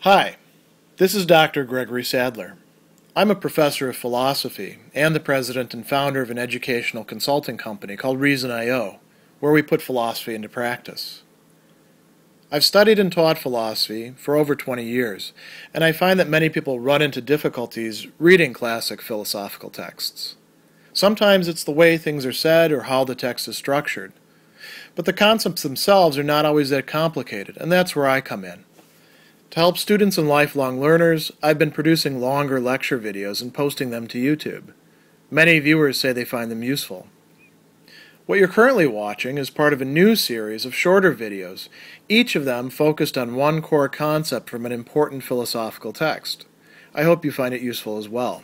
Hi, this is Dr. Gregory Sadler. I'm a professor of philosophy and the president and founder of an educational consulting company called Reason.io, where we put philosophy into practice. I've studied and taught philosophy for over 20 years, and I find that many people run into difficulties reading classic philosophical texts. Sometimes it's the way things are said or how the text is structured, but the concepts themselves are not always that complicated, and that's where I come in. To help students and lifelong learners, I've been producing longer lecture videos and posting them to YouTube. Many viewers say they find them useful. What you're currently watching is part of a new series of shorter videos, each of them focused on one core concept from an important philosophical text. I hope you find it useful as well.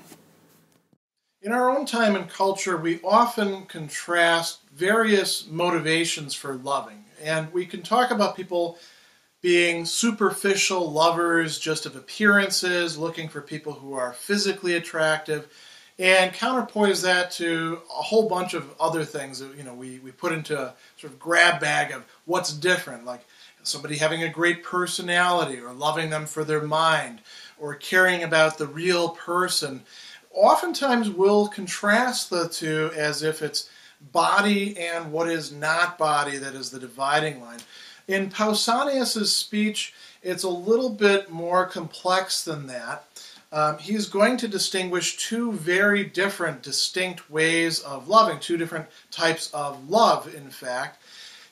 In our own time and culture, we often contrast various motivations for loving, and we can talk about people being superficial lovers just of appearances, looking for people who are physically attractive, and counterpoise that to a whole bunch of other things that we put into a sort of grab bag of what's different, like somebody having a great personality, or loving them for their mind, or caring about the real person. Oftentimes we'll contrast the two as if it's body and what is not body that is the dividing line. In Pausanias' speech, it's a little bit more complex than that. He's going to distinguish two very different, distinct ways of loving, two different types of love, in fact.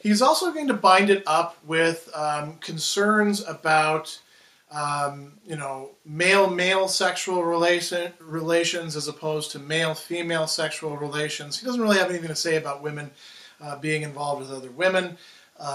He's also going to bind it up with concerns about male-male sexual relations as opposed to male-female sexual relations. He doesn't really have anything to say about women being involved with other women,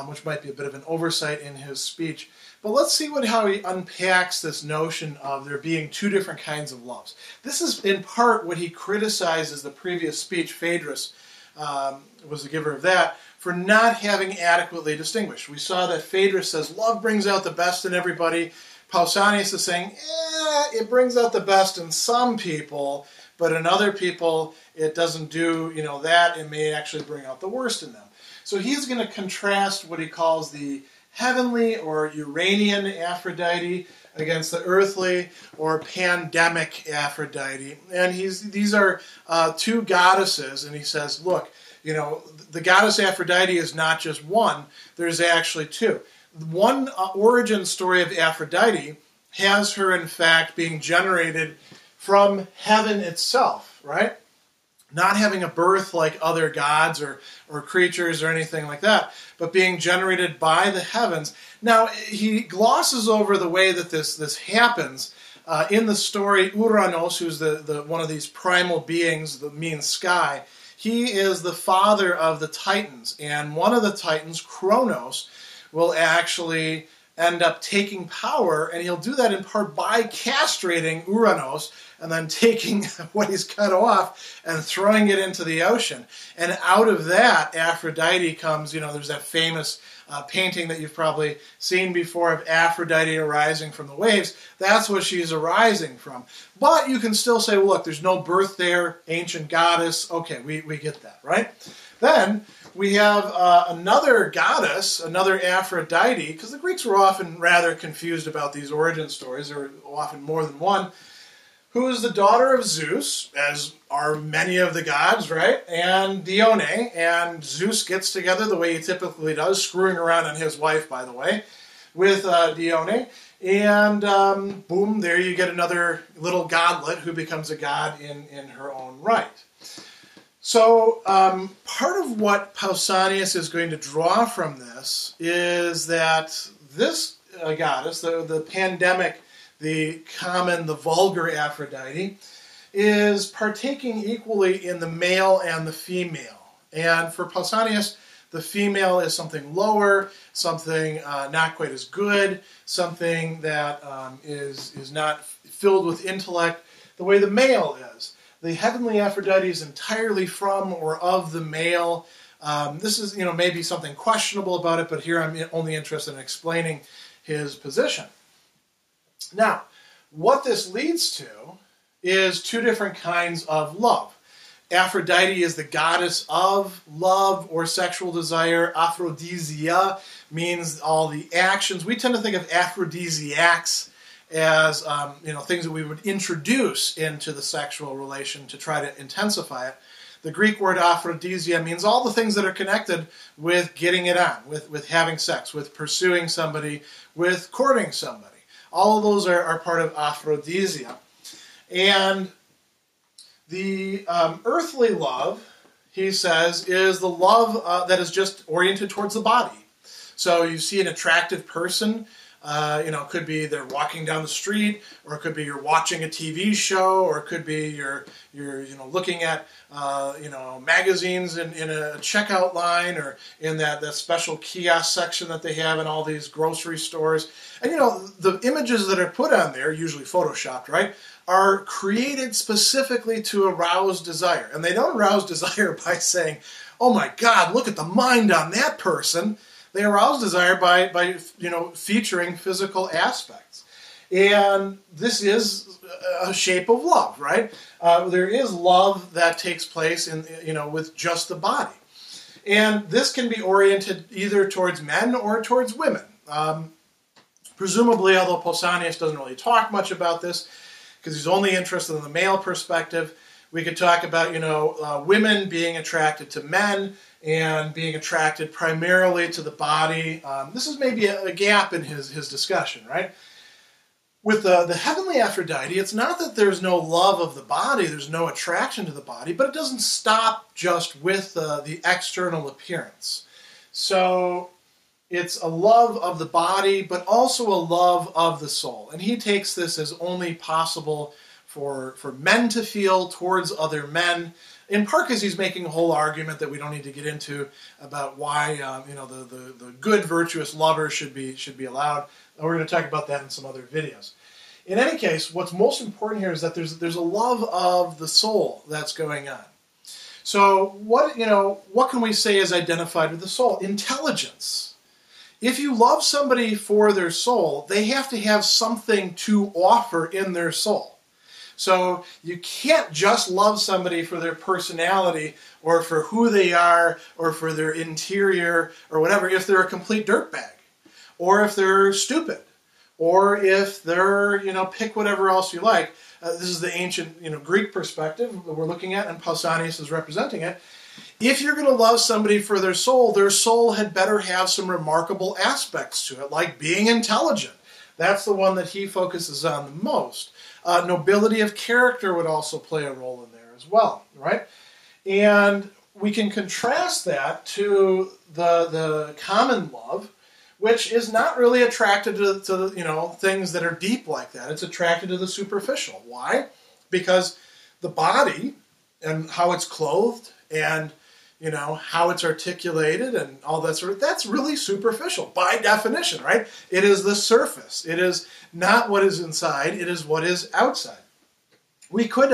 which might be a bit of an oversight in his speech. But let's see how he unpacks this notion of there being two different kinds of loves. This is in part what he criticizes the previous speech. Phaedrus was the giver of that, for not having adequately distinguished. We saw that Phaedrus says, love brings out the best in everybody. Pausanias is saying, it brings out the best in some people, but in other people it doesn't do that. It may actually bring out the worst in them. So he's going to contrast what he calls the heavenly or Uranian Aphrodite against the earthly or pandemic Aphrodite. And these are two goddesses, and he says, look, the goddess Aphrodite is not just one, there's actually two. One origin story of Aphrodite has her, in fact, being generated from heaven itself, right? Not having a birth like other gods or creatures or anything like that, but being generated by the heavens. Now, he glosses over the way that this happens. In the story, Uranos, who's one of these primal beings that means sky, he is the father of the Titans. And one of the Titans, Kronos, will actually end up taking power, and he'll do that in part by castrating Uranos and then taking what he's cut off and throwing it into the ocean. And out of that, Aphrodite comes. There's that famous painting that you've probably seen before of Aphrodite arising from the waves. That's what she's arising from. But you can still say, well, look, there's no birth there, ancient goddess. Okay, we get that, right? Then we have another goddess, another Aphrodite, because the Greeks were often rather confused about these origin stories. There were often more than one. Who is the daughter of Zeus, as are many of the gods, right? And Dione, and Zeus gets together the way he typically does, screwing around on his wife, by the way, with Dione, and boom, there you get another little godlet who becomes a god in her own right. So part of what Pausanias is going to draw from this is that this goddess, the pandemic, the common, the vulgar Aphrodite, is partaking equally in the male and the female. And for Pausanias, the female is something lower, something not quite as good, something that is not filled with intellect the way the male is. The heavenly Aphrodite is entirely from or of the male. This is maybe something questionable about it, but here I'm only interested in explaining his position. Now, what this leads to is two different kinds of love. Aphrodite is the goddess of love or sexual desire. Aphrodisia means all the actions. We tend to think of aphrodisiacs as things that we would introduce into the sexual relation to try to intensify it. The Greek word aphrodisia means all the things that are connected with getting it on, with having sex, with pursuing somebody, with courting somebody. All of those are part of aphrodisia. And the earthly love, he says, is the love that is just oriented towards the body. So you see an attractive person, it could be they're walking down the street, or it could be you're watching a TV show, or it could be you're looking at magazines in a checkout line, or in that special kiosk section that they have in all these grocery stores. And the images that are put on there, usually photoshopped, right, are created specifically to arouse desire. And they don't arouse desire by saying, "Oh my God, look at the mind on that person." They arouse desire by featuring physical aspects. And this is a shape of love, right? There is love that takes place with just the body. And this can be oriented either towards men or towards women. Presumably, although Pausanias doesn't really talk much about this, because he's only interested in the male perspective, we could talk about, women being attracted to men and being attracted primarily to the body. This is maybe a gap in his discussion, right? With the heavenly Aphrodite, it's not that there's no love of the body, there's no attraction to the body, but it doesn't stop just with the external appearance. So it's a love of the body, but also a love of the soul. And he takes this as only possible for men to feel towards other men, in part because he's making a whole argument that we don't need to get into about why the good, virtuous lover should be allowed. And we're going to talk about that in some other videos. In any case, what's most important here is that there's a love of the soul that's going on. So what can we say is identified with the soul? Intelligence. If you love somebody for their soul, they have to have something to offer in their soul. So you can't just love somebody for their personality or for who they are or for their interior or whatever if they're a complete dirtbag or if they're stupid or if they're, pick whatever else you like. This is the ancient, Greek perspective that we're looking at, and Pausanias is representing it. If you're going to love somebody for their soul had better have some remarkable aspects to it, like being intelligent. That's the one that he focuses on the most. Nobility of character would also play a role in there as well, right? And we can contrast that to the common love, which is not really attracted to things that are deep like that. It's attracted to the superficial. Why? Because the body and how it's clothed and how it's articulated and all that sort of, that's really superficial by definition, right? It is the surface. It is not what is inside. It is what is outside. We could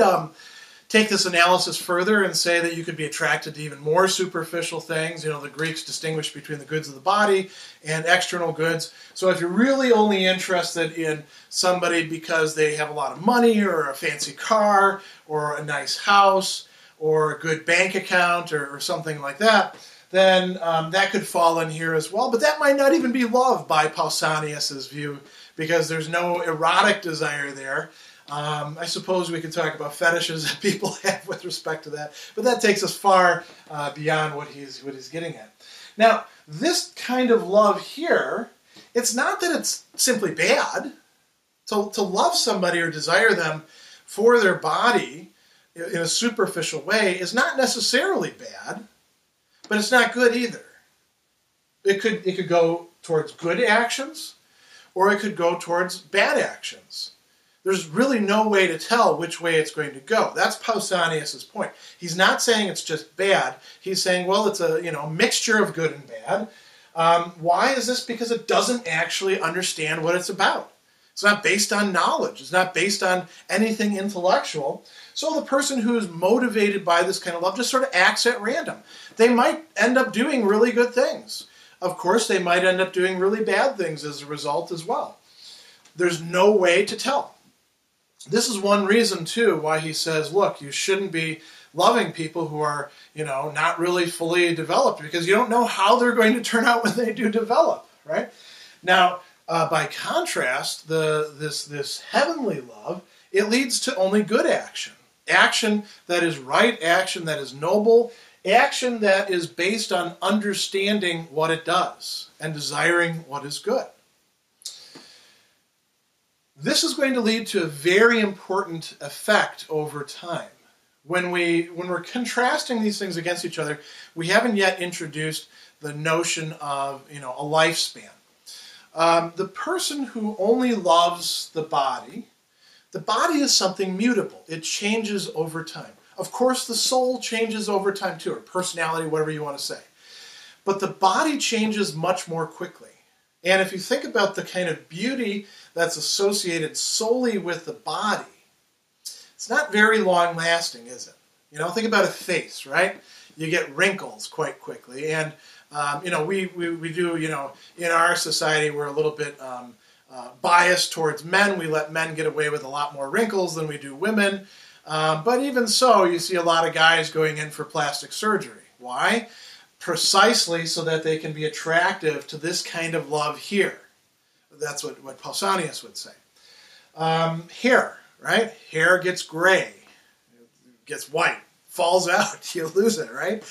take this analysis further and say that you could be attracted to even more superficial things. The Greeks distinguished between the goods of the body and external goods. So if you're really only interested in somebody because they have a lot of money or a fancy car or a nice house, or a good bank account, or something like that, then that could fall in here as well. But that might not even be love by Pausanias' view, because there's no erotic desire there. I suppose we could talk about fetishes that people have with respect to that, but that takes us far beyond what he's getting at. Now, this kind of love here, it's not that it's simply bad. To love somebody or desire them for their body in a superficial way is not necessarily bad, but it's not good either. It could go towards good actions, or it could go towards bad actions. There's really no way to tell which way it's going to go. That's Pausanias' point. He's not saying it's just bad. He's saying, well, it's a mixture of good and bad. Why is this? Because it doesn't actually understand what it's about. It's not based on knowledge. It's not based on anything intellectual. So the person who is motivated by this kind of love just sort of acts at random. They might end up doing really good things. Of course, they might end up doing really bad things as a result as well. There's no way to tell. This is one reason, too, why he says, look, you shouldn't be loving people who are, not really fully developed, because you don't know how they're going to turn out when they do develop, right? Now, By contrast, this heavenly love, it leads to only good action. Action that is right, action that is noble, action that is based on understanding what it does and desiring what is good. This is going to lead to a very important effect over time. When we're contrasting these things against each other, we haven't yet introduced the notion of, you know, a lifespan. The person who only loves the body is something mutable. It changes over time. Of course, the soul changes over time too, or personality, whatever you want to say. But the body changes much more quickly. And if you think about the kind of beauty that's associated solely with the body, it's not very long lasting, is it? You know, think about a face, right? You get wrinkles quite quickly. And, you know, we do, you know, in our society, we're a little bit biased towards men. We let men get away with a lot more wrinkles than we do women. But even so, you see a lot of guys going in for plastic surgery. Why? Precisely so that they can be attractive to this kind of love here. That's what Pausanias would say. Hair, right? Hair gets gray, gets white, falls out, you lose it, right?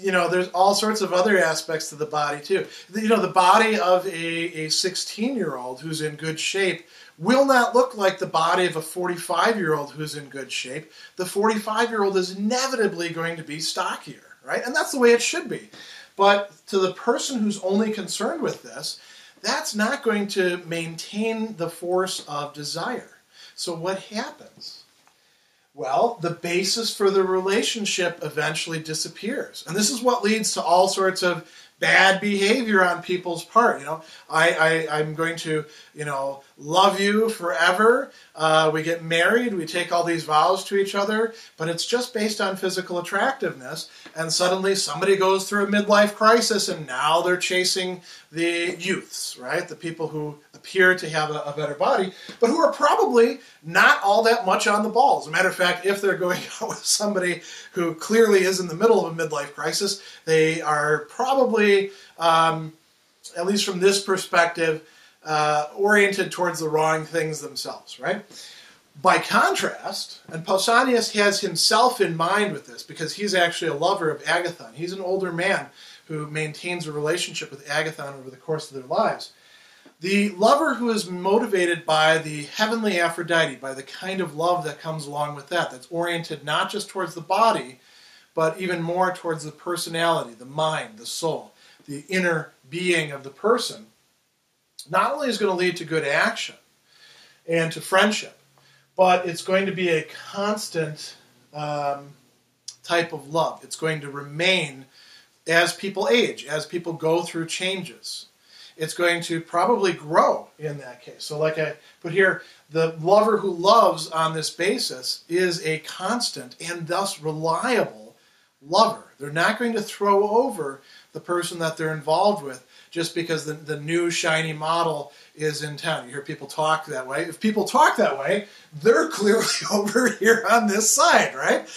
You know, there's all sorts of other aspects to the body too. You know, the body of a 16-year-old who's in good shape will not look like the body of a 45-year-old who's in good shape. The 45-year-old is inevitably going to be stockier. Right? And that's the way it should be. But to the person who's only concerned with this, that's not going to maintain the force of desire. So what happens? Well, the basis for the relationship eventually disappears. And this is what leads to all sorts of bad behavior on people's part. You know, I'm going to, you know, love you forever. We get married, we take all these vows to each other, but it's just based on physical attractiveness. And suddenly somebody goes through a midlife crisis, and now they're chasing the youths, right? The people who appear to have a better body, but who are probably not all that much on the ball. As a matter of fact, if they're going out with somebody who clearly is in the middle of a midlife crisis, they are probably, at least from this perspective, oriented towards the wrong things themselves, right? By contrast, and Pausanias has himself in mind with this, because he's actually a lover of Agathon. He's an older man who maintains a relationship with Agathon over the course of their lives. The lover who is motivated by the heavenly Aphrodite, by the kind of love that comes along with that, that's oriented not just towards the body, but even more towards the personality, the mind, the soul, the inner being of the person, not only is going to lead to good action and to friendship, but it's going to be a constant type of love. It's going to remain as people age, as people go through changes. It's going to probably grow in that case. So like I put here, the lover who loves on this basis is a constant and thus reliable lover. They're not going to throw over the person that they're involved with just because the new shiny model is in town. You hear people talk that way. If people talk that way, they're clearly over here on this side, right?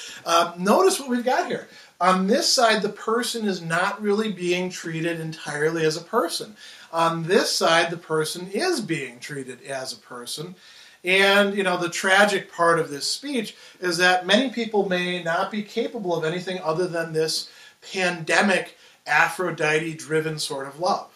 Notice what we've got here. On this side, the person is not really being treated entirely as a person. On this side, the person is being treated as a person. And, you know, the tragic part of this speech is that many people may not be capable of anything other than this pandemic Aphrodite-driven sort of love.